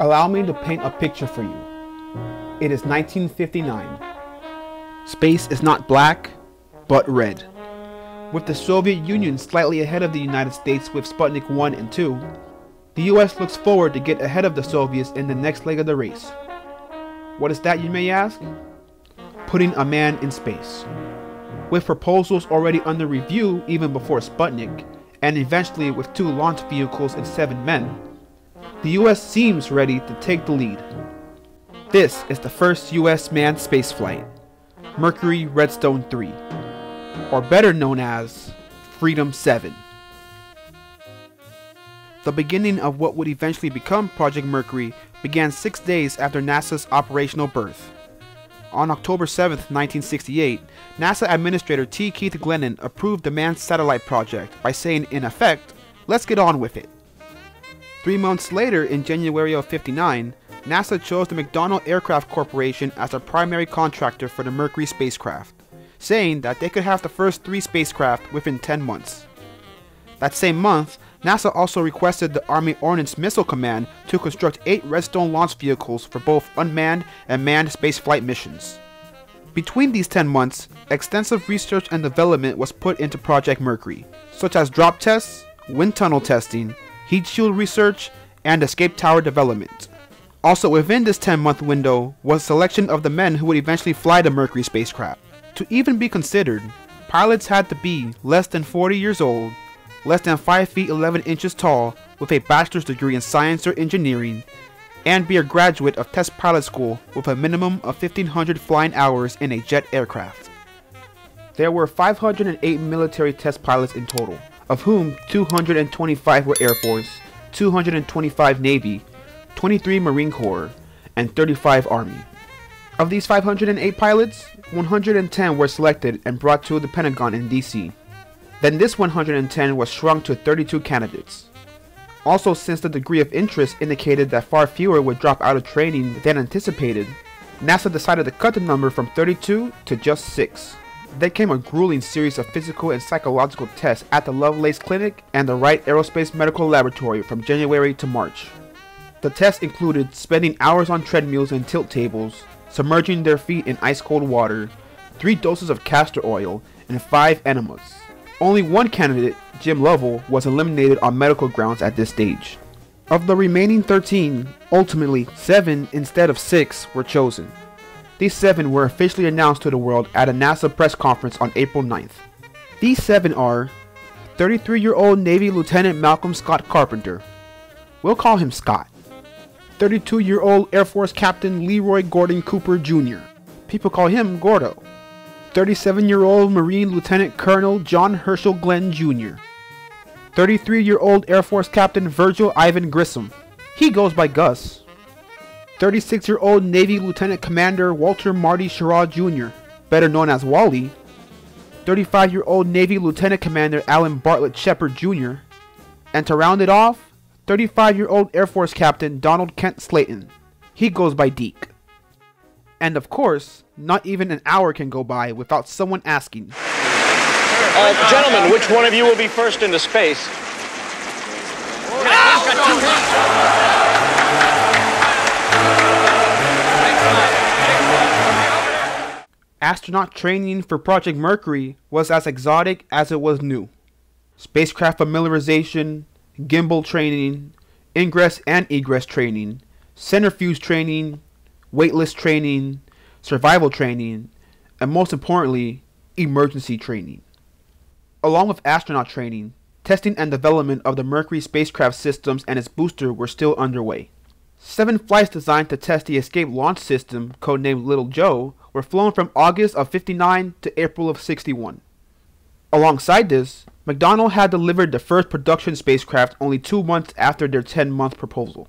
Allow me to paint a picture for you. It is 1959. Space is not black, but red. With the Soviet Union slightly ahead of the United States with Sputnik 1 and 2, the US looks forward to get ahead of the Soviets in the next leg of the race. What is that, you may ask? Putting a man in space. With proposals already under review even before Sputnik, and eventually with 2 launch vehicles and 7 men, the U.S. seems ready to take the lead. This is the first U.S. manned spaceflight, Mercury Redstone 3, or better known as Freedom 7. The beginning of what would eventually become Project Mercury began 6 days after NASA's operational birth. On October 7, 1968, NASA Administrator T. Keith Glennan approved the manned satellite project by saying, in effect, let's get on with it. 3 months later, in January of '59, NASA chose the McDonnell Aircraft Corporation as their primary contractor for the Mercury spacecraft, saying that they could have the first 3 spacecraft within 10 months. That same month, NASA also requested the Army Ordnance Missile Command to construct 8 Redstone launch vehicles for both unmanned and manned spaceflight missions. Between these 10 months, extensive research and development was put into Project Mercury, such as drop tests, wind tunnel testing, heat shield research, and escape tower development. Also within this 10-month window was selection of the men who would eventually fly the Mercury spacecraft. To even be considered, pilots had to be less than 40 years old, less than 5 feet 11 inches tall with a bachelor's degree in science or engineering, and be a graduate of test pilot school with a minimum of 1,500 flying hours in a jet aircraft. There were 508 military test pilots in total, of whom 225 were Air Force, 225 Navy, 23 Marine Corps, and 35 Army. Of these 508 pilots, 110 were selected and brought to the Pentagon in DC. Then this 110 was shrunk to 32 candidates. Also, since the degree of interest indicated that far fewer would drop out of training than anticipated, NASA decided to cut the number from 32 to just 6. Then came a grueling series of physical and psychological tests at the Lovelace Clinic and the Wright Aerospace Medical Laboratory from January to March. The tests included spending hours on treadmills and tilt tables, submerging their feet in ice-cold water, 3 doses of castor oil, and 5 enemas. Only one candidate, Jim Lovell, was eliminated on medical grounds at this stage. Of the remaining 13, ultimately 7 instead of 6 were chosen. These 7 were officially announced to the world at a NASA press conference on April 9th. These 7 are 33-year-old Navy Lieutenant Malcolm Scott Carpenter. We'll call him Scott. 32-year-old Air Force Captain Leroy Gordon Cooper Jr. People call him Gordo. 37-year-old Marine Lieutenant Colonel John Herschel Glenn Jr. 33-year-old Air Force Captain Virgil Ivan Grissom. He goes by Gus. 36-year-old Navy Lieutenant Commander Walter Marty Shira Jr., better known as Wally. 35-year-old Navy Lieutenant Commander Alan Bartlett Shepard Jr. And to round it off, 35-year-old Air Force Captain Donald Kent Slayton. He goes by Deke. And of course, not even an hour can go by without someone asking, gentlemen, which one of you will be first into space? Astronaut training for Project Mercury was as exotic as it was new. Spacecraft familiarization, gimbal training, ingress and egress training, centrifuge training, weightless training, survival training, and most importantly, emergency training. Along with astronaut training, testing and development of the Mercury spacecraft systems and its booster were still underway. 7 flights designed to test the escape launch system, codenamed Little Joe, were flown from August of '59 to April of '61. Alongside this, McDonnell had delivered the first production spacecraft only 2 months after their 10-month proposal.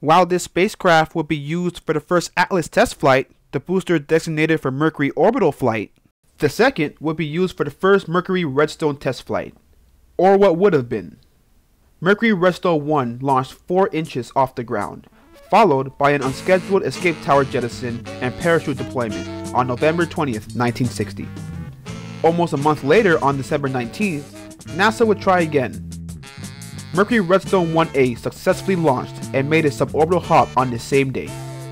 While this spacecraft would be used for the first Atlas test flight, the booster designated for Mercury orbital flight, the second would be used for the first Mercury Redstone test flight, or what would have been. Mercury Redstone 1 launched 4 inches off the ground, followed by an unscheduled escape tower jettison and parachute deployment on November 20th, 1960. Almost a month later, on December 19th, NASA would try again. Mercury Redstone 1A successfully launched and made a suborbital hop on the same day,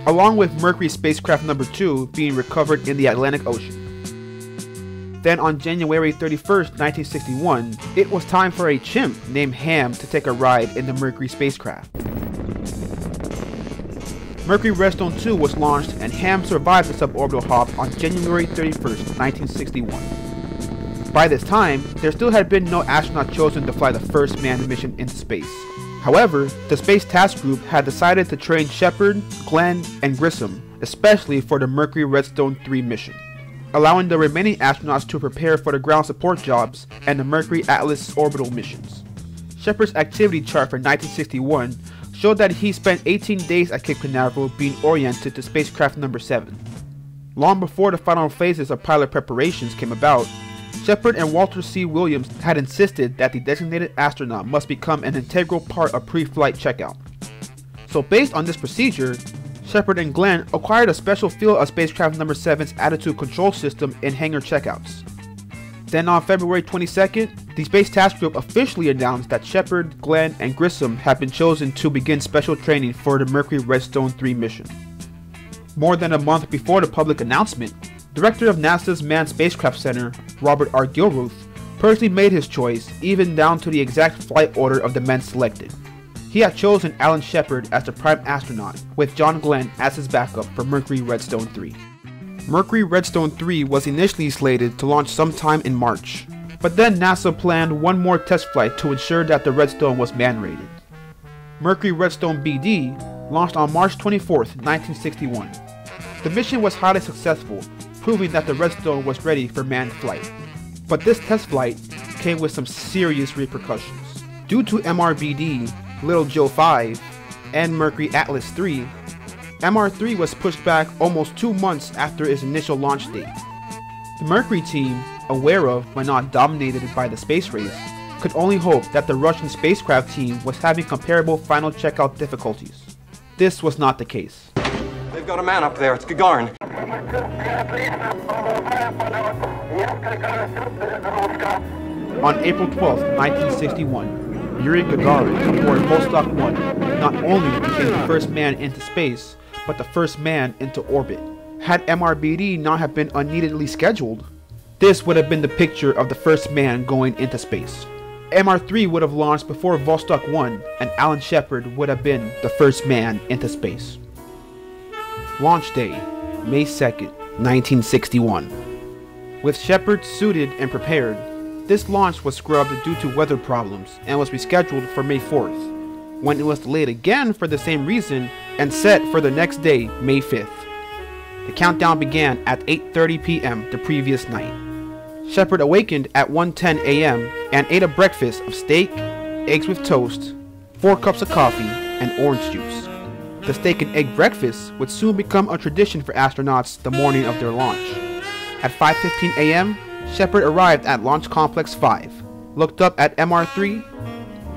along with Mercury spacecraft number 2 being recovered in the Atlantic Ocean. Then on January 31st, 1961, it was time for a chimp named Ham to take a ride in the Mercury spacecraft. Mercury Redstone 2 was launched and Ham survived the suborbital hop on January 31st, 1961. By this time, there still had been no astronaut chosen to fly the first manned mission into space. However, the Space Task Group had decided to train Shepard, Glenn, and Grissom, especially for the Mercury Redstone 3 mission, allowing the remaining astronauts to prepare for the ground support jobs and the Mercury Atlas orbital missions. Shepard's activity chart for 1961 showed that he spent 18 days at Cape Canaveral being oriented to spacecraft number 7. Long before the final phases of pilot preparations came about, Shepard and Walter C. Williams had insisted that the designated astronaut must become an integral part of pre-flight checkout. So based on this procedure, Shepard and Glenn acquired a special feel of spacecraft number 7's attitude control system in hangar checkouts. Then on February 22nd, the Space Task Group officially announced that Shepard, Glenn, and Grissom had been chosen to begin special training for the Mercury Redstone 3 mission. More than a month before the public announcement, Director of NASA's Manned Spacecraft Center, Robert R. Gilruth, personally made his choice, even down to the exact flight order of the men selected. He had chosen Alan Shepard as the prime astronaut, with John Glenn as his backup for Mercury Redstone 3. Mercury Redstone 3 was initially slated to launch sometime in March, but then NASA planned one more test flight to ensure that the Redstone was man-rated. Mercury Redstone BD launched on March 24, 1961. The mission was highly successful, proving that the Redstone was ready for manned flight. But this test flight came with some serious repercussions. Due to MRBD, Little Joe 5, and Mercury Atlas 3, MR-3 was pushed back almost 2 months after its initial launch date. The Mercury team, aware of but not dominated by the space race, could only hope that the Russian spacecraft team was having comparable final checkout difficulties. This was not the case. They've got a man up there, it's Gagarin. On April 12, 1961, Yuri Gagarin, aboard Vostok 1, not only became the first man into space, but the first man into orbit. Had MRBD not have been unneededly scheduled, this would have been the picture of the first man going into space. MR-3 would have launched before Vostok 1, and Alan Shepard would have been the first man into space. Launch day, May 2nd, 1961. With Shepard suited and prepared, this launch was scrubbed due to weather problems and was rescheduled for May 4th, when it was delayed again for the same reason and set for the next day, May 5th. The countdown began at 8:30 p.m. the previous night. Shepard awakened at 1:10 a.m. and ate a breakfast of steak, eggs with toast, 4 cups of coffee, and orange juice. The steak and egg breakfast would soon become a tradition for astronauts the morning of their launch. At 5:15 a.m., Shepard arrived at Launch Complex 5, looked up at MR-3,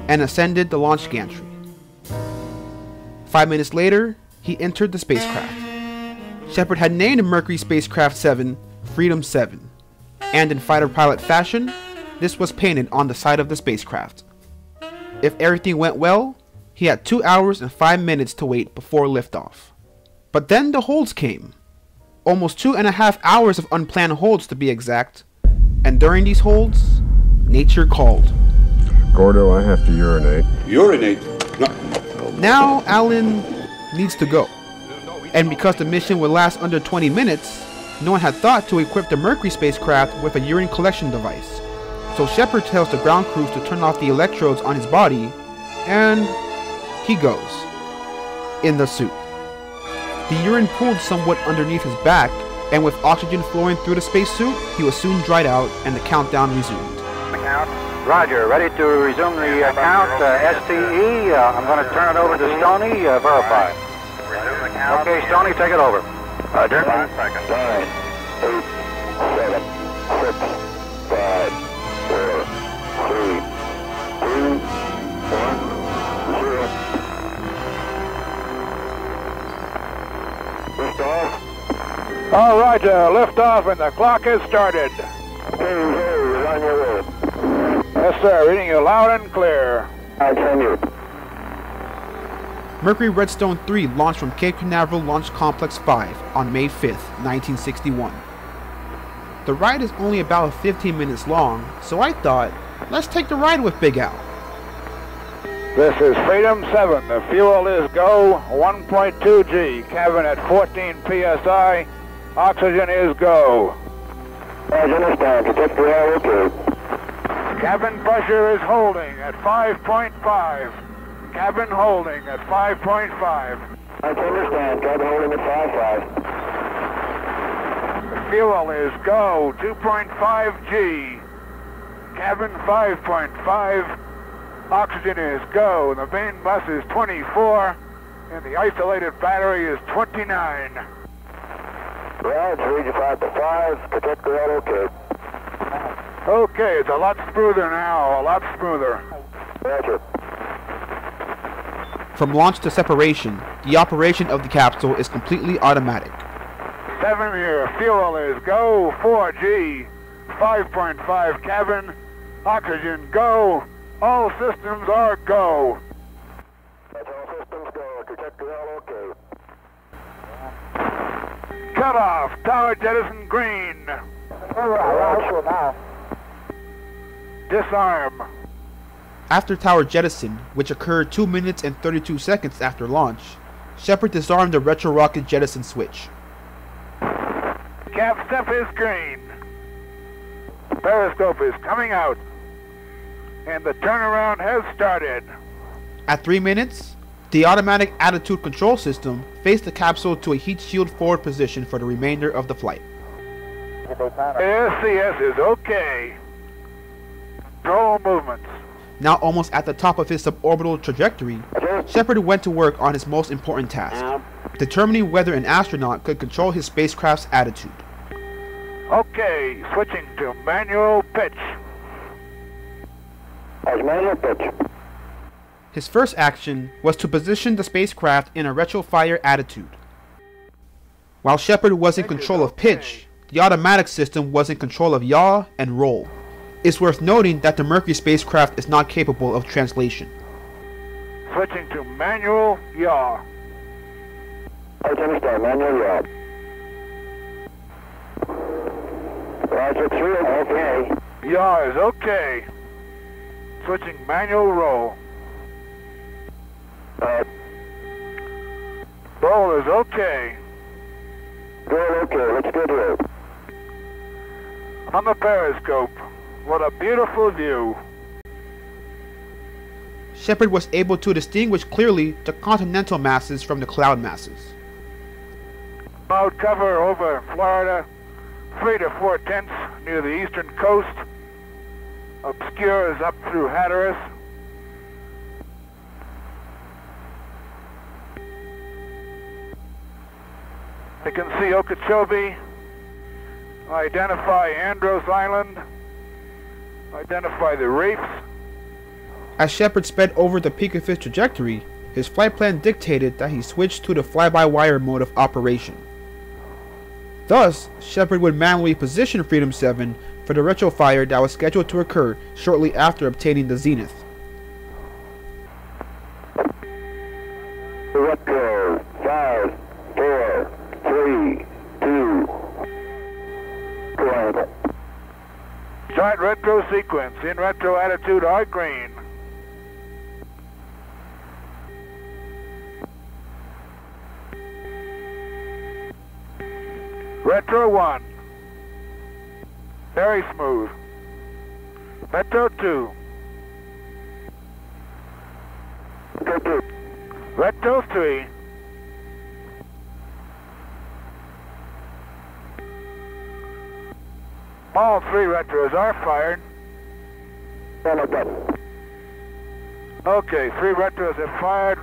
and ascended the launch gantry. 5 minutes later, he entered the spacecraft. Shepard had named Mercury Spacecraft 7 Freedom 7, and in fighter pilot fashion, this was painted on the side of the spacecraft. If everything went well, he had 2 hours and 5 minutes to wait before liftoff. But then the holds came. Almost 2.5 hours of unplanned holds to be exact. And during these holds, nature called. Gordo, I have to urinate. Urinate? No. Now Alan needs to go. And because the mission would last under 20 minutes, no one had thought to equip the Mercury spacecraft with a urine collection device. So Shepard tells the ground crews to turn off the electrodes on his body, and he goes, in the suit. The urine pooled somewhat underneath his back, and with oxygen flowing through the spacesuit, he was soon dried out, and the countdown resumed. Roger, ready to resume the count, STE, I'm going to turn it over to Stoney, verify. Okay, Stoney, take it over. Roger. 5 seconds. 9, 8, 7, 6, 5, 4, 3, 2, 1. All right, lift-off, and the clock has started. Hey, on your way. Yes, sir, reading you loud and clear. Mercury Redstone 3 launched from Cape Canaveral Launch Complex 5 on May 5, 1961. The ride is only about 15 minutes long, so I thought, let's take the ride with Big Al. This is Freedom 7. The fuel is go, 1.2 G, cabin at 14 psi, oxygen is go. Cabin pressure is holding at 5.5. Cabin holding at 5.5. I can understand. Cabin holding at 5.5. The fuel is go, 2.5 G. Cabin 5.5. Oxygen is go. The main bus is 24, and the isolated battery is 29. Roger, read you 5.5. Protect the route, okay. Okay, it's a lot smoother now. A lot smoother. Roger. From launch to separation, the operation of the capsule is completely automatic. 7 here, fuel is go, 4G, 5.5 cabin, oxygen go, all systems are go. That's all systems go, trajectory all okay. Cut off, tower jettison green. Disarm. After tower jettison, which occurred 2 minutes and 32 seconds after launch, Shepard disarmed the retro rocket jettison switch. Cap step is green. Periscope is coming out. And the turnaround has started. At 3 minutes, the automatic attitude control system faced the capsule to a heat shield forward position for the remainder of the flight. ASCS is okay. Control movements. Now almost at the top of his suborbital trajectory, Shepard went to work on his most important task, determining whether an astronaut could control his spacecraft's attitude. Okay, switching to manual pitch. His first action was to position the spacecraft in a retrofire attitude. While Shepard was in control of pitch, the automatic system was in control of yaw and roll. It's worth noting that the Mercury spacecraft is not capable of translation. Switching to manual yaw. I can understand, manual yaw. Roger, 3 is okay. Yaw is okay. Switching manual roll. Roll is okay. Roll okay, let's do it. On the periscope. What a beautiful view. Shepard was able to distinguish clearly the continental masses from the cloud masses. Cloud cover over Florida, 3 to 4/10 near the eastern coast, obscures up through Hatteras. You can see Okeechobee, identify Andros Island, identify the reefs. As Shepard sped over the peak of his trajectory, his flight plan dictated that he switched to the fly-by-wire mode of operation. Thus, Shepard would manually position Freedom 7 for the retrofire that was scheduled to occur shortly after obtaining the zenith. Retro, 5, 4, 3, 2, go. Start retro sequence, in retro attitude are green. Retro 1. Very smooth. Retro 2. Retro 3. All 3 retros are fired. Okay, 3 retros have fired.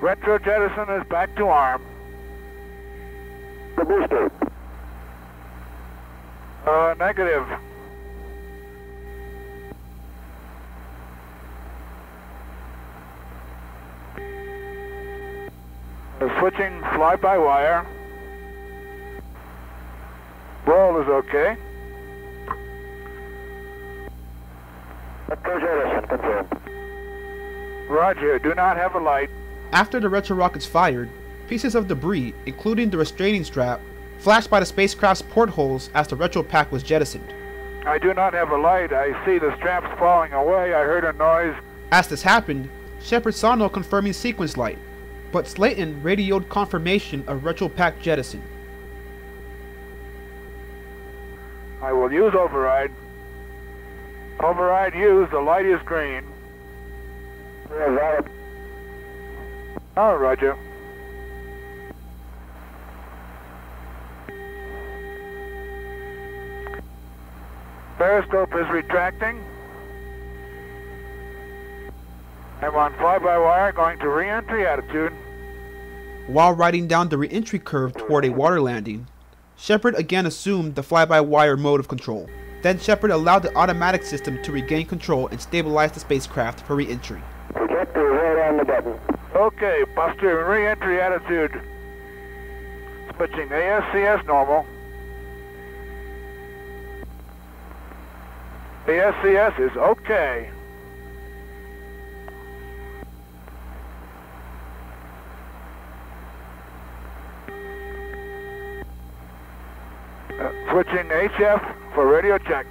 Retro jettison is back to arm. The booster. Negative. Switching fly-by-wire. Roll is okay. Retro jettison, confirmed. Roger, do not have a light. After the retro rockets fired, pieces of debris, including the restraining strap, flashed by the spacecraft's portholes as the retro pack was jettisoned. I do not have a light. I see the straps falling away. I heard a noise. As this happened, Shepard saw no confirming sequence light, but Slayton radioed confirmation of retro pack jettison. I will use override. Override used. The light is green. Oh, Roger. Periscope is retracting. I'm on fly-by-wire, going to re-entry attitude. While riding down the re-entry curve toward a water landing, Shepard again assumed the fly-by-wire mode of control. Then Shepard allowed the automatic system to regain control and stabilize the spacecraft for re-entry. Projector right on the button. Okay, Buster, re-entry attitude. Switching ASCS normal. The SCS is okay. Switching HF for radio check.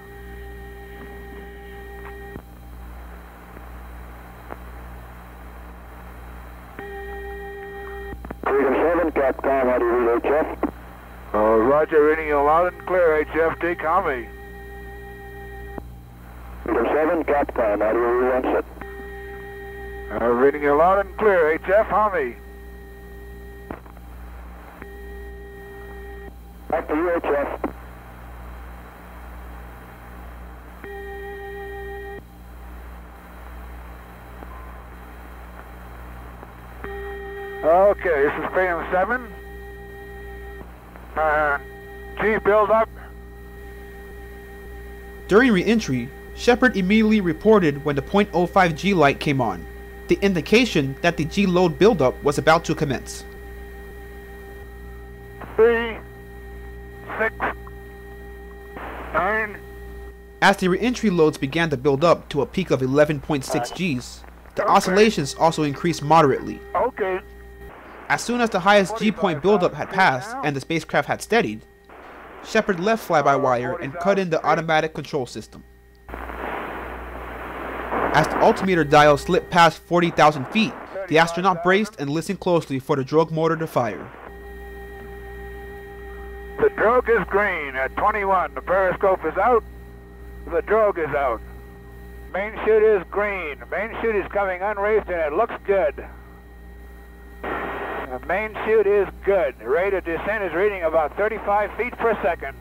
Freedom 7, Capcom, how do you read HF? Roger, reading you loud and clear, HF, decommie. Freedom 7, Capcom, how do you relaunch it? Reading you loud and clear, HF, Humvee. Back to you, HF. Okay, this is Freedom 7. G build up. During re-entry, Shepard immediately reported when the .05 G light came on, the indication that the G load buildup was about to commence. 3, 6, 9. As the re-entry loads began to build up to a peak of 11.6 Gs, the oscillations also increased moderately. Okay. As soon as the highest G point buildup had passed and the spacecraft had steadied, Shepard left fly-by-wire and cut in the automatic control system. As the altimeter dial slipped past 40,000 feet, the astronaut braced and listened closely for the drogue motor to fire. The drogue is green at 21. The periscope is out. The drogue is out. Main chute is green. Main chute is coming unraised and it looks good. The main chute is good. Rate of descent is reading about 35 feet per second.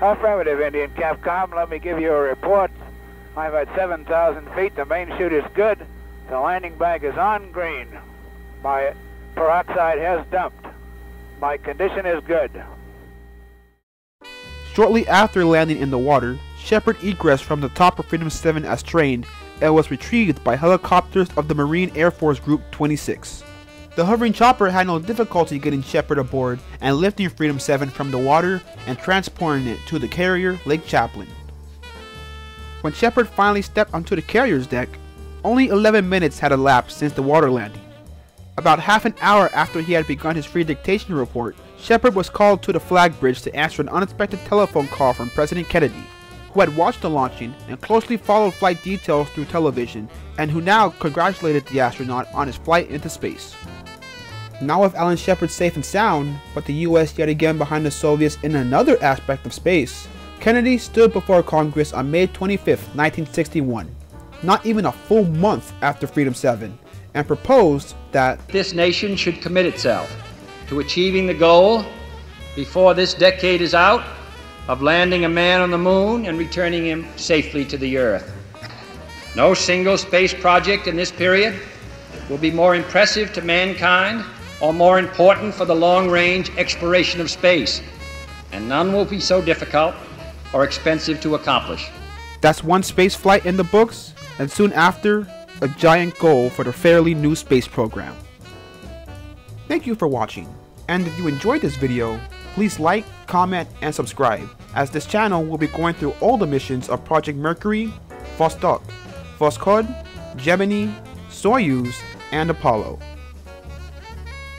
Affirmative, Indian Capcom. Let me give you a report. I'm at 7,000 feet. The main chute is good. The landing bag is on green. My peroxide has dumped. My condition is good. Shortly after landing in the water, Shepard egressed from the top of Freedom 7 as trained and was retrieved by helicopters of the Marine Air Force Group 26. The hovering chopper had no difficulty getting Shepard aboard and lifting Freedom 7 from the water and transporting it to the carrier Lake Champlain. When Shepard finally stepped onto the carrier's deck, only 11 minutes had elapsed since the water landing. About half an hour after he had begun his free dictation report, Shepard was called to the flag bridge to answer an unexpected telephone call from President Kennedy, who had watched the launching and closely followed flight details through television and who now congratulated the astronaut on his flight into space. Now with Alan Shepard safe and sound, but the US yet again behind the Soviets in another aspect of space, Kennedy stood before Congress on May 25, 1961, not even a full month after Freedom 7, and proposed that this nation should commit itself to achieving the goal before this decade is out of landing a man on the moon and returning him safely to the Earth. No single space project in this period will be more impressive to mankind or more important for the long-range exploration of space, and none will be so difficult or expensive to accomplish. That's one space flight in the books, and soon after, a giant goal for the fairly new space program. Thank you for watching, and if you enjoyed this video, please like, comment, and subscribe, as this channel will be going through all the missions of Project Mercury, Vostok, Voskhod, Gemini, Soyuz, and Apollo.